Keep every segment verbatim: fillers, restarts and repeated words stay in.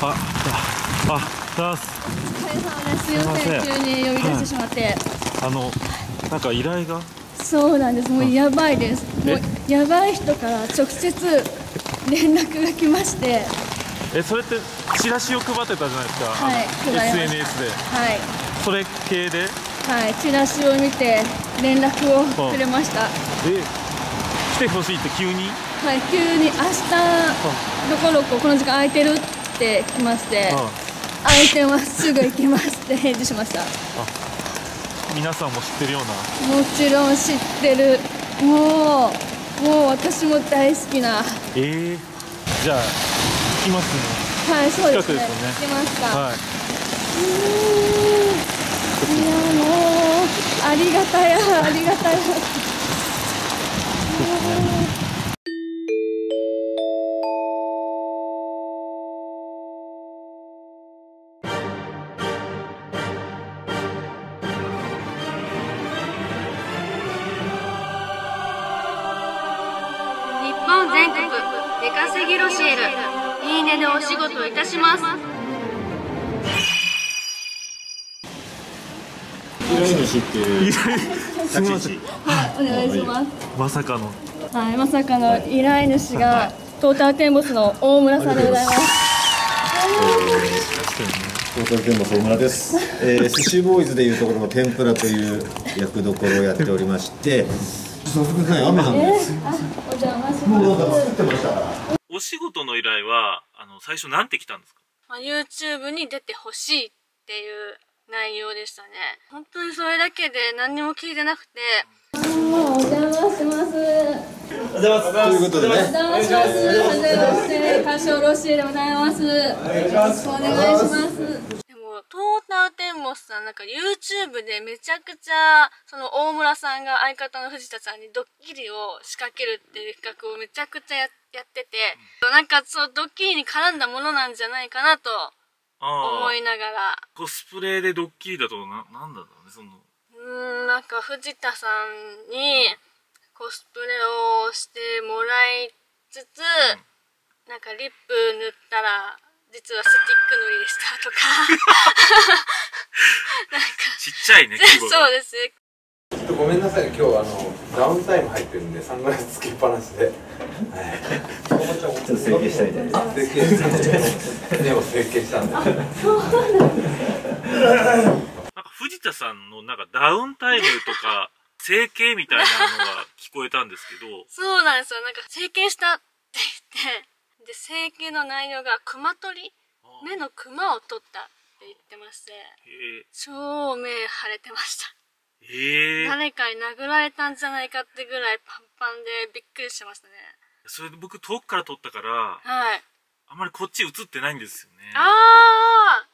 あ、あ、あ、すみません、急に呼び出してしまって。あの、なんか依頼が。そうなんです。もうやばいです。もうやばい人から直接連絡が来まして。え、それってチラシを配ってたじゃないですか。はい、エスエヌエス で。はい。それ系で。はい、チラシを見て連絡をくれました。え、来てほしいって急に。はい、急に明日どこどここの時間空いてるって来まして、空いてますすぐ行きますって返事しました。皆さんも知ってるような。もちろん知ってる。もうもう私も大好きな。ええ、じゃあ行きますね。はい、そうですね。行きますか。はい。いやもうありがたやありがたや。いいねでお仕事いたします。依頼主っていう立ち位置。はい、お願いします。まさかの。はい、まさかの依頼主がトータルテンボスの大村さんでございます。トータルテンボス大村です。えー、寿司ボーイズでいうところの天ぷらという役どころをやっておりまして。早速はい、雨なんです。お邪魔します。もうなんか作ってましたから。お仕事の依頼はあの最初なんて来たんですか？まあ、YouTube に出てほしいっていう内容でしたね。本当にそれだけで何にも聞いてなくて。あー、お邪魔します。お邪魔します。ということでね。お邪魔します。はじめまして、カシオロッシーでございます。よろしくお願いします。トータルテンボスさん、なんか YouTube でめちゃくちゃ、その大村さんが相方の藤田さんにドッキリを仕掛けるっていう企画をめちゃくちゃ や, やってて、うん、なんかそのドッキリに絡んだものなんじゃないかなと思いながら。コスプレでドッキリだとな、なんだろうね、その。うん、なんか藤田さんにコスプレをしてもらいつつ、うん、なんかリップ塗ったら、実はスティック塗りでしたとかなんかちっちゃいねそうです。ちょっとごめんなさい、今日あのダウンタイム入ってるんでサングラスつけっぱなしでちょっと整形したみたいです。整形したでも整形したんでなんか藤田さんのなんかダウンタイムとか整形みたいなのが聞こえたんですけどそうなんですよ、なんか整形したって言ってで、整形の内容がクマ取り、目のクマを取ったって言ってまして、超目腫れてました。えー、誰かに殴られたんじゃないかってぐらいパンパンでびっくりしましたね。それで僕遠くから撮ったから、はい、あんまりこっち映ってないんですよね。あ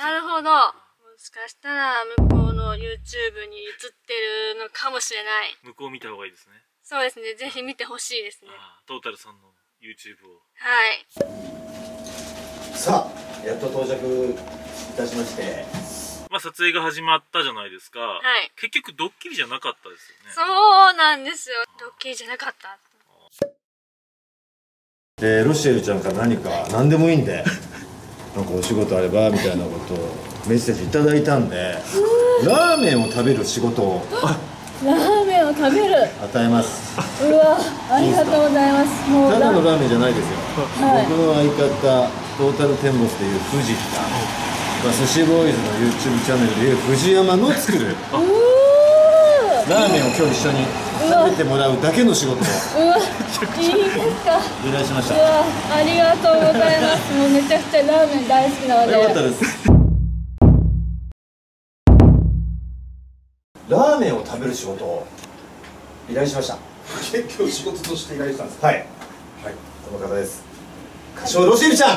ー、なるほど。もしかしたら向こうの YouTube に映ってるのかもしれない。向こう見た方がいいですね。そうですね、ぜひ見てほしいですね。あー、トータルさんのYouTube を。はい。さあ、やっと到着いたしまして。まあ撮影が始まったじゃないですか。はい。結局ドッキリじゃなかったですよね。そうなんですよ。ドッキリじゃなかった。で、ロシエルちゃんから何か何でもいいんで、なんかお仕事あればみたいなことをメッセージいただいたんで、ラーメンを食べる仕事を。ラーメンを食べる与えます。うわ、ありがとうございます。もうただのラーメンじゃないですよ、はい、僕の相方トータルテンボスという藤田、まあ、寿司ボーイズの YouTube チャンネルでいう藤山の作るラーメンを今日一緒に食べてもらうだけの仕事を。うわ、いいですか。依頼しました。うわ、ありがとうございます。もうめちゃくちゃラーメン大好きなのでよかったです。ラーメンを食べる仕事を依頼しました。結局仕事として依頼したんです。はい、はい、この方です。カシオロシエルちゃん、は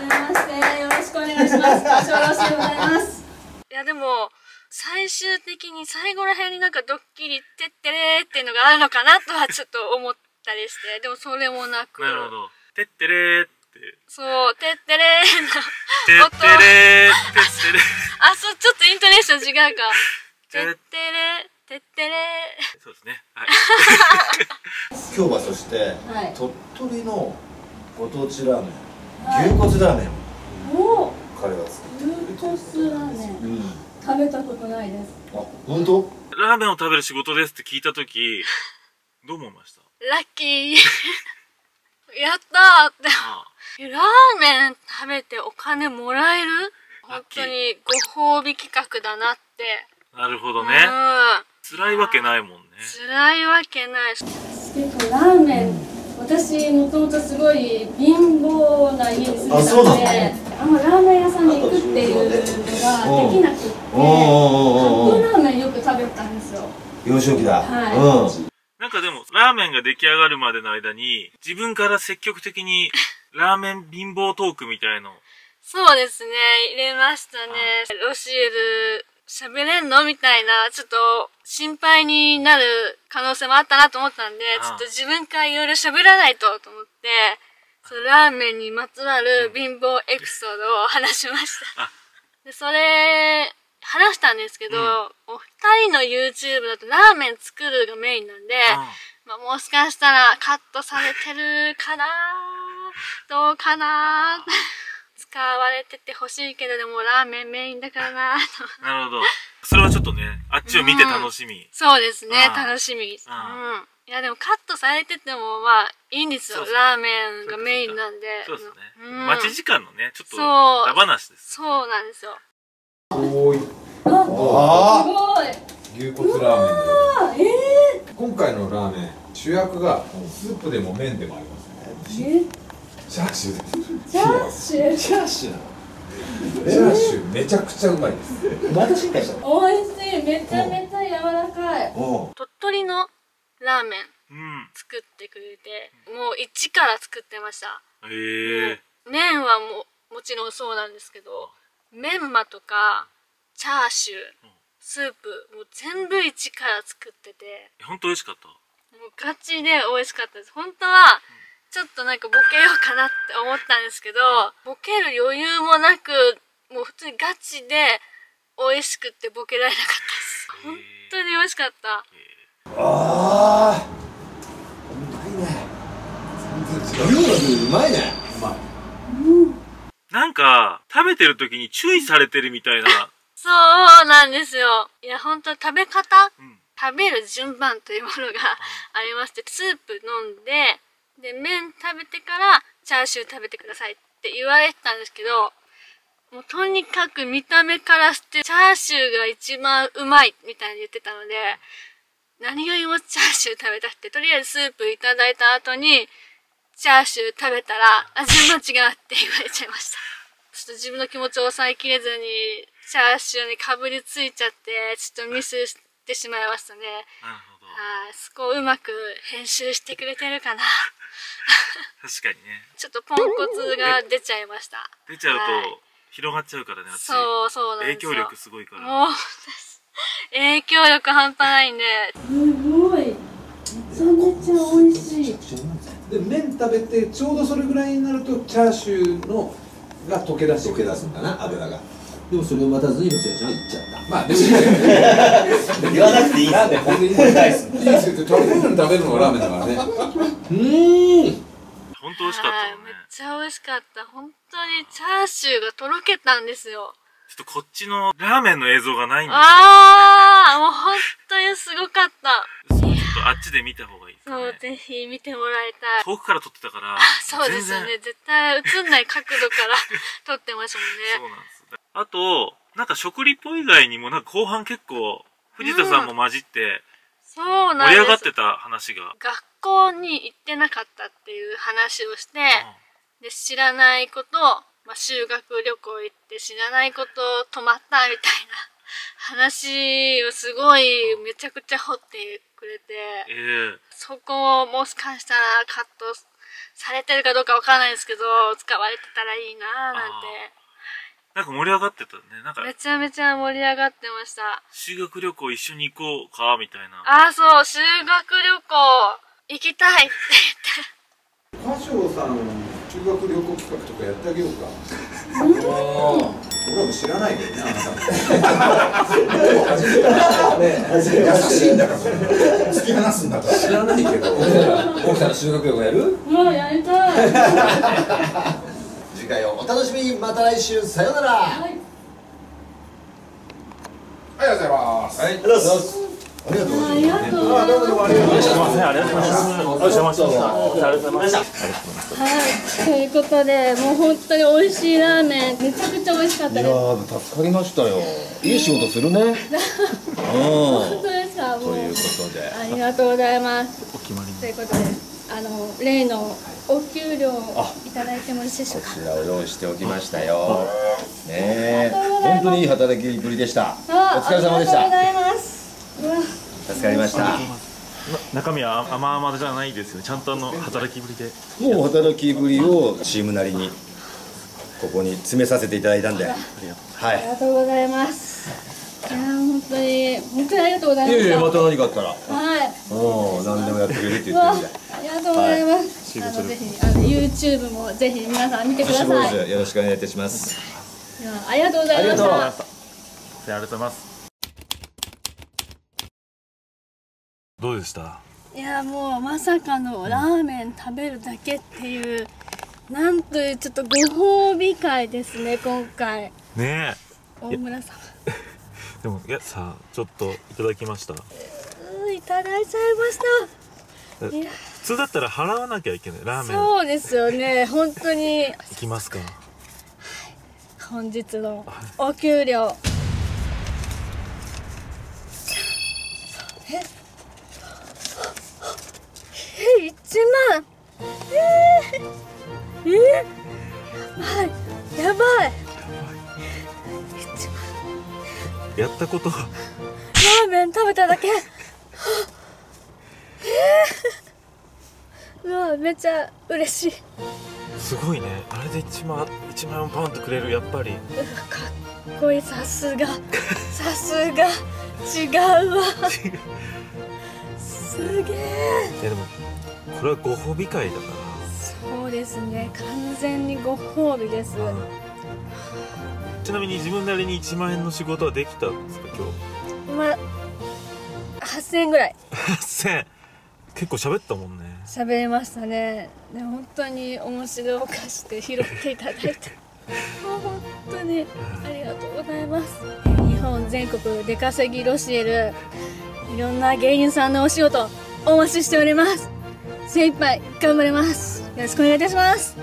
じめまして、よろしくお願いします。カシオロシエルでございます。いやでも、最終的に最後らへんになんかドッキリってってれーっていうのがあるのかなとはちょっと思ったりして、でもそれもなく。なるほど、てってれーって。そう、てってれーの音。てってれー、てってれー。あ、そう、ちょっとイントネーション違うか。てってれてってれ。そうですね。はい。今日はそして、はい、鳥取のご当地ラーメン、はい、牛骨ラーメンを彼が作ってくれてる。豚骨ラーメン食べたことないです。あ、本当？ラーメンを食べる仕事ですって聞いたときどう思いました？ラッキーやったーって。ラーメン食べてお金もらえる、本当にご褒美企画だなって。なるほどね。辛いわけないもんね。辛いわけない。結構ラーメン、私もともとすごい貧乏な家に住んでたので、あんまラーメン屋さんに行くっていうのができなくて、カップラーメンよく食べたんですよ、幼少期だ。はい。なんかでもラーメンが出来上がるまでの間に自分から積極的にラーメン貧乏トークみたいのそうですね、入れましたね。ロシエル喋れんのみたいな、ちょっと心配になる可能性もあったなと思ったんで、ちょっと自分からいろいろ喋らないとと思って、そのラーメンにまつわる貧乏エピソードを話しましたでそれ話したんですけど、うん、お二人の ユーチューブ だとラーメン作るがメインなんで、まあ、もしかしたらカットされてるかなどうかな使われててほしいけど、でもラーメンメインだからなと。なるほど。それはちょっとね、あっちを見て楽しみ。うん、そうですね、楽しみ。うん。いやでもカットされててもまあいいんですよ。ラーメンがメインなんで。そうですね。うん、待ち時間のね、ちょっとダバなしです、ね。そうなんですよ。おーい。ああ。すごい。牛骨ラーメンで。ええー。今回のラーメン主役がスープでも麺でもありますね。え？チャーシューです。チャーシュー。チャーシュー。チャーシューめちゃくちゃうまいです。また進化した。おいしい。めちゃめちゃ柔らかい。鳥取のラーメン作ってくれて、もう一から作ってました。へえ。麺はももちろんそうなんですけど、メンマとかチャーシュー、スープもう全部一から作ってて。本当美味しかった。もうガチで美味しかったです。本当は。ちょっとなんかボケようかなって思ったんですけど、ボケる余裕もなく、もう普通にガチで美味しくってボケられなかったです。本当に美味しかった。ああ、うまいね。全然違う。うまいね。うまい。うん、なんか食べてる時に注意されてるみたいな。そうなんですよ。いや本当食べ方、うん、食べる順番というものがありまして、スープ飲んで。で、麺食べてからチャーシュー食べてくださいって言われてたんですけど、もうとにかく見た目からしてチャーシューが一番うまいみたいに言ってたので、何よりもチャーシュー食べたくて、とりあえずスープいただいた後にチャーシュー食べたら味間違うって言われちゃいました。ちょっと自分の気持ちを抑えきれずにチャーシューにかぶりついちゃって、ちょっとミスしてしまいましたね。あー、そこをうまく編集してくれてるかな確かにね、ちょっとポンコツが出ちゃいました。出ちゃうと広がっちゃうからね、はい、そうそうなんですよ。影響力すごいから、もう影響力半端ないんで、すごい、めちゃめちゃ美味しい。で、麺食べてちょうどそれぐらいになるとチャーシューのが溶け出して溶け出すんだな、油が。でもそれを待たずにロシアちゃんは行っちゃった。まあでも言わなくていい。なんで本当に食べたいです。いいですよ。食べるの食べるのがラーメンだからね。うん。本当美味しかったね。めっちゃ美味しかった。本当にチャーシューがとろけたんですよ。ちょっとこっちのラーメンの映像がないんですよ。ああ、もう本当にすごかった。そう、ちょっとあっちで見た方がいいですね。そう、ぜひ見てもらいたい。遠くから撮ってたから。そうですよね。絶対映んない角度から撮ってましたもんね。そうなんです。あと、なんか食リポ以外にも、なんか後半結構、藤田さんも混じって、盛り上がってた話が、うん。学校に行ってなかったっていう話をして、うん、で、知らないこと、まあ、修学旅行行って知らないこと泊まったみたいな話をすごいめちゃくちゃ掘ってくれて、うん、そこをもしかしたらカットされてるかどうかわからないですけど、使われてたらいいなぁなんて。なんか盛り上がってたね。なんかめちゃめちゃ盛り上がってました。修学旅行一緒に行こうかみたいな。ああ、そう、修学旅行行きたいって言って、花椒さん修学旅行企画とかやってあげようか俺も知らないけどね、あなたも初めてだからね、優しいんだから突き放すんだから知らないけど、奥さんの修学旅行やる？もうやりたい。次回をお楽しみに。また来週、さようなら。はい、ありがとうございます。はい、ありがとうございます。ありがとうございます。どうもどうもありがとうございます。ありがとうございます。お邪魔しました。お疲れ様でした。はい、ということで、もう本当に美味しいラーメン、めちゃくちゃ美味しかったです。いやー、助かりましたよ。いい仕事するね。うん。本当ですか。ということで、ありがとうございます。お決まり。ということで、あの例のお給料をいただいてもよろしいでしょうか。こちらを用意しておきましたよ。ねえ、本当にいい働きぶりでした。お疲れ様でした。ありがとうございます。助かりました。中身は甘々じゃないですよね。ちゃんとあの働きぶりで。もう働きぶりをチームなりにここに詰めさせていただいたんで。はい。ありがとうございます。いや本当に本当にありがとうございます。いやいやまた何かあったら。はい。うん何でもやってくれるって言ってるんで。ありがとうございます。あのぜひあの YouTube もぜひ皆さん見てください。よろしくお願いいたします。ありがとうございました。ありがとうございます。どうでした？いやもうまさかのラーメン食べるだけっていう、うん、なんというちょっとご褒美会ですね今回ねえ大村様でもいやさあちょっといただきました、えー、いただいちゃいました。普通だったら払わなきゃいけないラーメン。そうですよね本当にいきますか、はい、本日のお給料ええいちまんえー、えー、やばいやばいいちまんやったことはラーメン食べただけえー、うわめっちゃ嬉しいすごいねあれでいちまんいちまんパンとくれるやっぱりかっこいいさすがさすが違うわすげえでもこれはご褒美会だからそうですね完全にご褒美です、うん、ちなみに自分なりにいちまんえんの仕事はできたんですか今日まあはっせんえんぐらいはっせん結構喋ったもんね喋れましたねで本当に面白おかしく拾っていただいてもう本当にありがとうございます日本全国出稼ぎロシエルいろんな芸人さんのお仕事お待ちしております精一杯頑張りますよろしくお願いいたします。